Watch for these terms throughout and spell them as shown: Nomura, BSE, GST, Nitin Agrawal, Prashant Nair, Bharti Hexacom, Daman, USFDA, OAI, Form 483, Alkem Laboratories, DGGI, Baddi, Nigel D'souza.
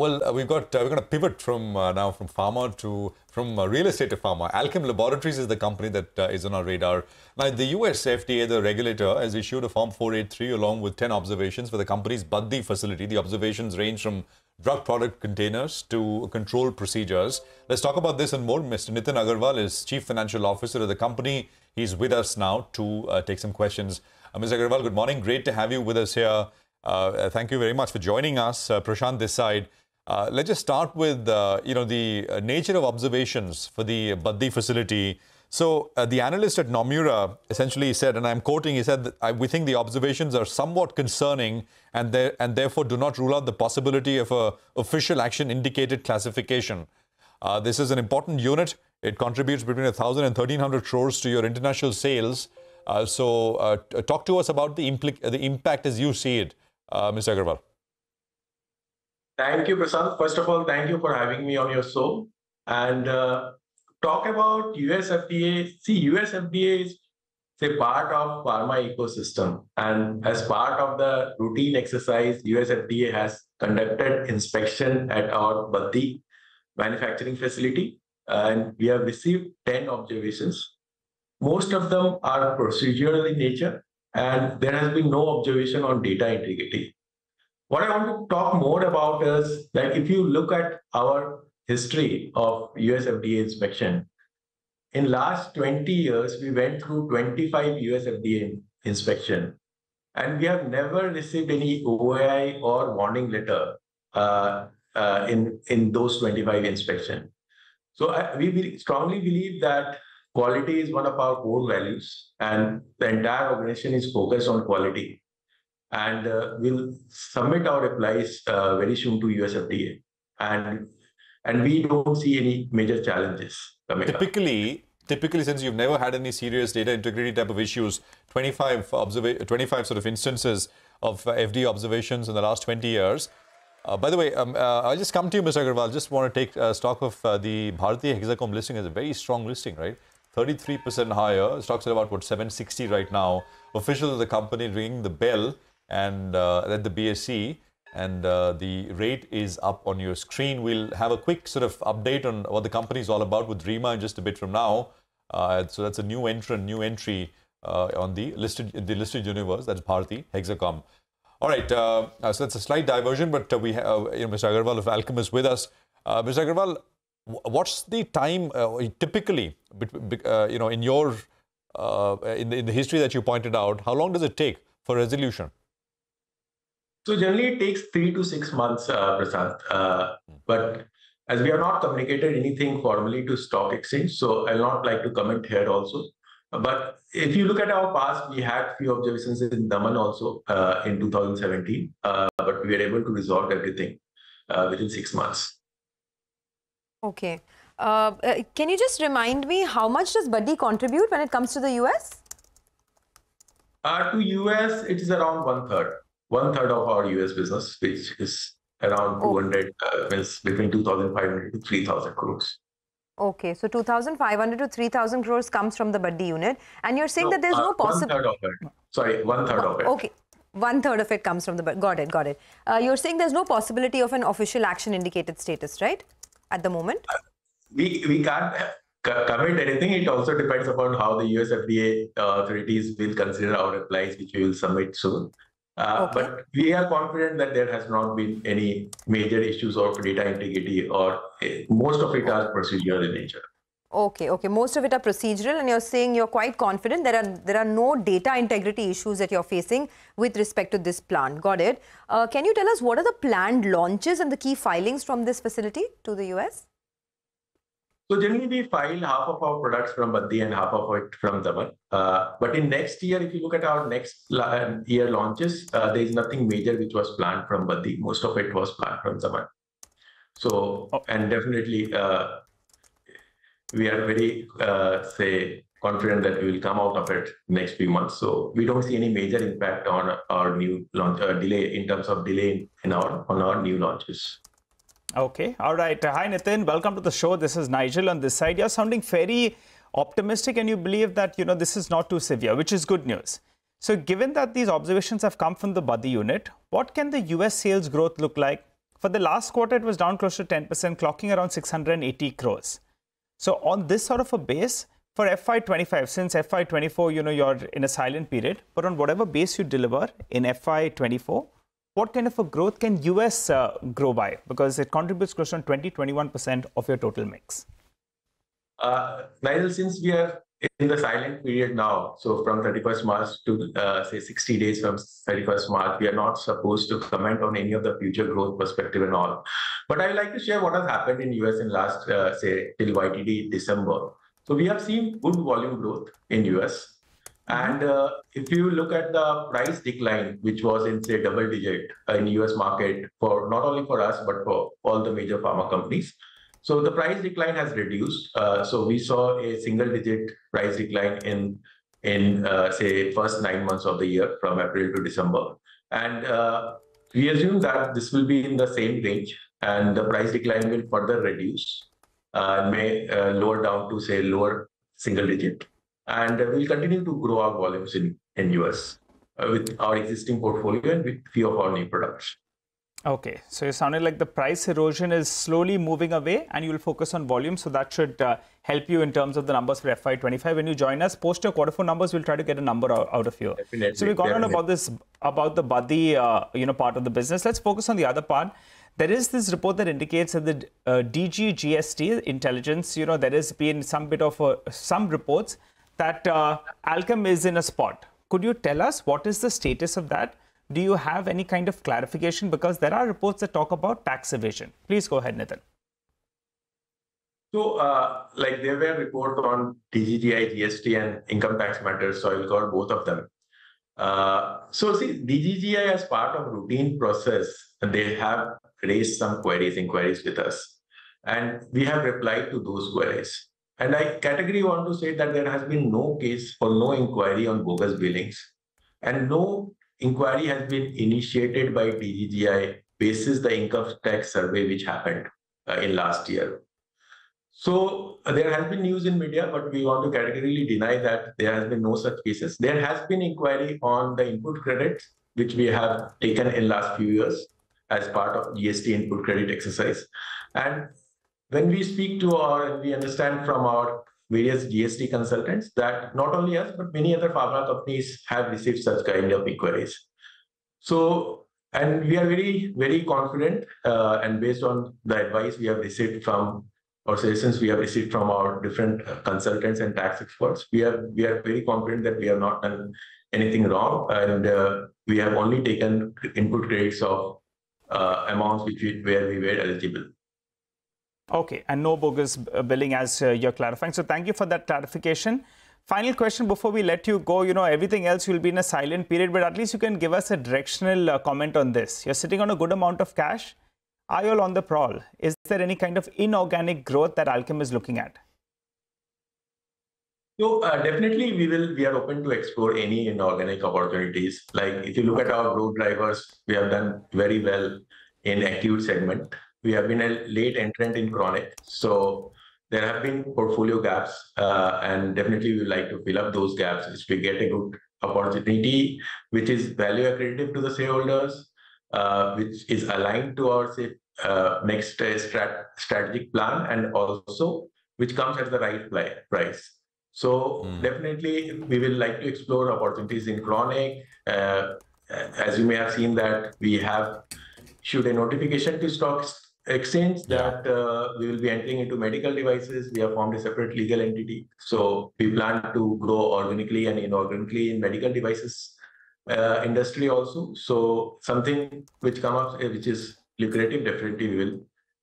Well, we're going to pivot from now from pharma to real estate to pharma. Alkem Laboratories is the company that is on our radar. Now, the USFDA, the regulator, has issued a Form 483 along with 10 observations for the company's Baddi facility. The observations range from drug product containers to control procedures. Let's talk about this and more. Mr. Nitin Agrawal is Chief Financial Officer of the company. He's with us now to take some questions. Mr. Agrawal, good morning. Great to have you with us here. Thank you very much for joining us. Prashant this side. Let's just start with, the nature of observations for the Baddi facility. So the analyst at Nomura essentially said, and I'm quoting, he said, we think the observations are somewhat concerning and therefore do not rule out the possibility of an official action indicated classification. This is an important unit. It contributes between 1,000 and 1,300 crores to your international sales. So talk to us about the impact as you see it, Mr. Agrawal. Thank you, Prashant. First of all, thank you for having me on your show. And talk about USFDA. See, USFDA is a part of pharma ecosystem. And as part of the routine exercise, USFDA has conducted inspection at our Baddi manufacturing facility. And we have received 10 observations. Most of them are procedural in nature, and there has been no observation on data integrity. What I want to talk more about is that if you look at our history of USFDA inspection, in last 20 years, we went through 25 USFDA inspection, and we have never received any OAI or warning letter in those 25 inspections. So we strongly believe that quality is one of our core values, and the entire organization is focused on quality. And we'll submit our replies very soon to USFDA. And we don't see any major challenges coming up. Typically, since you've never had any serious data integrity type of issues, 25 sort of instances of FDA observations in the last 20 years. By the way, I'll just come to you, Mr. Agrawal. Just want to take stock of the Bharti Hexacom listing. Is a very strong listing, right? 33% higher. Stocks at about, what, 760 right now. Officials of the company ringing the bell and at the BSE. And the rate is up on your screen. We'll have a quick sort of update on what the company is all about with Reema in just a bit from now. So that's a new entrant, new entry on the listed universe. That's Bharti Hexacom. All right, so that's a slight diversion, but we have Mr. Agrawal of Alkem is with us. Mr. Agrawal, what's the time typically, in your in the history that you pointed out? How long does it take for resolution? So generally, it takes 3 to 6 months, Prashant. But as we have not communicated anything formally to stock exchange, so I'll not like to comment here also. But if you look at our past, we had few observations in Daman also in 2017, but we were able to resolve everything within 6 months. Okay. Can you just remind me, how much does Baddi contribute when it comes to the US? To US, it is around one-third. One-third of our US business, which is around 200, between 2,500 to 3,000 crores. Okay, so 2,500 to 3,000 crores comes from the Baddi unit. And you're saying that there's no possibility... One-third of it. Okay, one-third of it comes from the Baddi. Got it, got it. You're saying there's no possibility of an official action-indicated status, right? At the moment? We can't commit anything. It also depends upon how the USFDA authorities will consider our replies, which we will submit soon. Okay. But we are confident that there has not been any major issues of data integrity, or most of it are procedural in nature. Okay, okay. Most of it are procedural, and you're saying you're quite confident there are no data integrity issues that you're facing with respect to this plant. Got it. Can you tell us what are the planned launches and the key filings from this facility to the US? So generally, we file half of our products from Baddi and half of it from Daman. But in next year, if you look at our next year launches, there is nothing major which was planned from Baddi. Most of it was planned from Daman. So, and definitely, we are very, confident that we will come out of it next few months. So we don't see any major impact on our new launch delay in terms of delay in our new launches. Okay. All right. Hi, Nitin. Welcome to the show. This is Nigel on this side. You're sounding very optimistic and you believe that, this is not too severe, which is good news. So given that these observations have come from the Baddi unit, what can the US sales growth look like For the last quarter, it was down close to 10%, clocking around 680 crores. So on this sort of a base, for FY25, since FY24, you know, you're in a silent period, but on whatever base you deliver in FY24, what kind of a growth can US grow by? Because it contributes close to 20-21% of your total mix. Nigel, since we are in the silent period now, so from 31st March to say 60 days from 31st March, we are not supposed to comment on any of the future growth perspective and all. But I would like to share what has happened in US in last, say, till YTD December. So we have seen good volume growth in US. And if you look at the price decline, which was in, say, double digit in US market, for not only for us, but for all the major pharma companies. So the price decline has reduced. So we saw a single digit price decline in say, first 9 months of the year from April to December. And we assume that this will be in the same range and the price decline will further reduce and may lower down to, say, lower single digit. And we'll continue to grow our volumes in US with our existing portfolio and with few of our new products. Okay, so you sounded like the price erosion is slowly moving away and you will focus on volume. So that should help you in terms of the numbers for FY25. When you join us, post your quarter four numbers, we'll try to get a number out of you. Definitely, so we've gone on about this, about the Baddi, you know, part of the business. Let's focus on the other part. There is this report that indicates that the DGGST intelligence, you know, there has been some bit of some reports that Alkem is in a spot. Could you tell us what is the status of that? Do you have any kind of clarification? Because there are reports that talk about tax evasion. Please go ahead, Nitin. So, like there were reports on DGGI, GST and income tax matters, so I will cover both of them. So, see, DGGI as part of routine process, they have raised some inquiries with us. And we have replied to those queries. And I categorically want to say that there has been no case or no inquiry on bogus billings and no inquiry has been initiated by DGGI basis the income tax survey which happened in last year. So there has been news in media, but we want to categorically deny that there has been no such cases. There has been inquiry on the input credits, which we have taken in last few years as part of GST input credit exercise. And when we speak to our, we understand from our various GST consultants that not only us, but many other pharma companies have received such kind of inquiries. So, and we are very, very confident and based on the advice we have received from, or suggestions we have received from our different consultants and tax experts, we are very confident that we have not done anything wrong and we have only taken input credits of amounts where we were eligible. Okay, and no bogus billing as you're clarifying. So thank you for that clarification. Final question before we let you go, you know, everything else will be in a silent period, but at least you can give us a directional comment on this. You're sitting on a good amount of cash. Are you all on the prowl? Is there any kind of inorganic growth that Alkem is looking at? So definitely we are open to explore any inorganic opportunities. Like if you look at our growth drivers, we have done very well in acute segment. We have been a late entrant in chronic, so there have been portfolio gaps and definitely we would like to fill up those gaps if we get a good opportunity which is value accretive to the shareholders, which is aligned to our say, next strategic plan and also which comes at the right price. So definitely we will like to explore opportunities in chronic. As you may have seen that we have issued a notification to stock exchange that we will be entering into medical devices. We have formed a separate legal entity. So we plan to grow organically and inorganically in medical devices industry also. So something which comes up, which is lucrative, definitely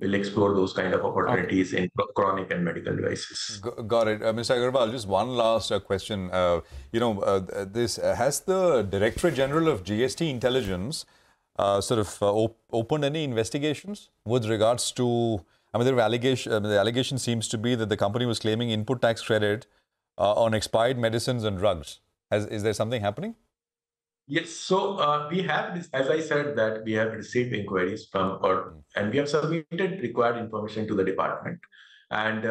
we'll explore those kind of opportunities in chronic and medical devices. Got it. Mr. Agrawal, just one last question. You know, this has the Directorate General of GST Intelligence opened any investigations with regards to, I mean, the allegation seems to be that the company was claiming input tax credit on expired medicines and drugs. Is there something happening? Yes. So we have, as I said, that we have received inquiries from, and we have submitted required information to the department. And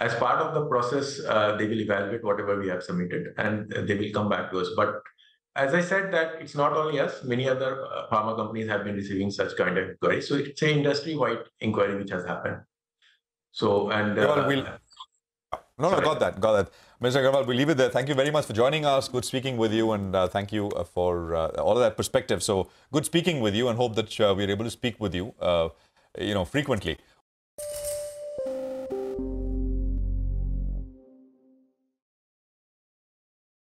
as part of the process, they will evaluate whatever we have submitted and they will come back to us. But as I said, that it's not only us, many other pharma companies have been receiving such kind of inquiries. So it's an industry-wide inquiry which has happened. So, and... Got that. Mr. Agrawal, we'll leave it there. Thank you very much for joining us. Good speaking with you, and thank you for all of that perspective. So, good speaking with you, and hope that we're able to speak with you, you know, frequently.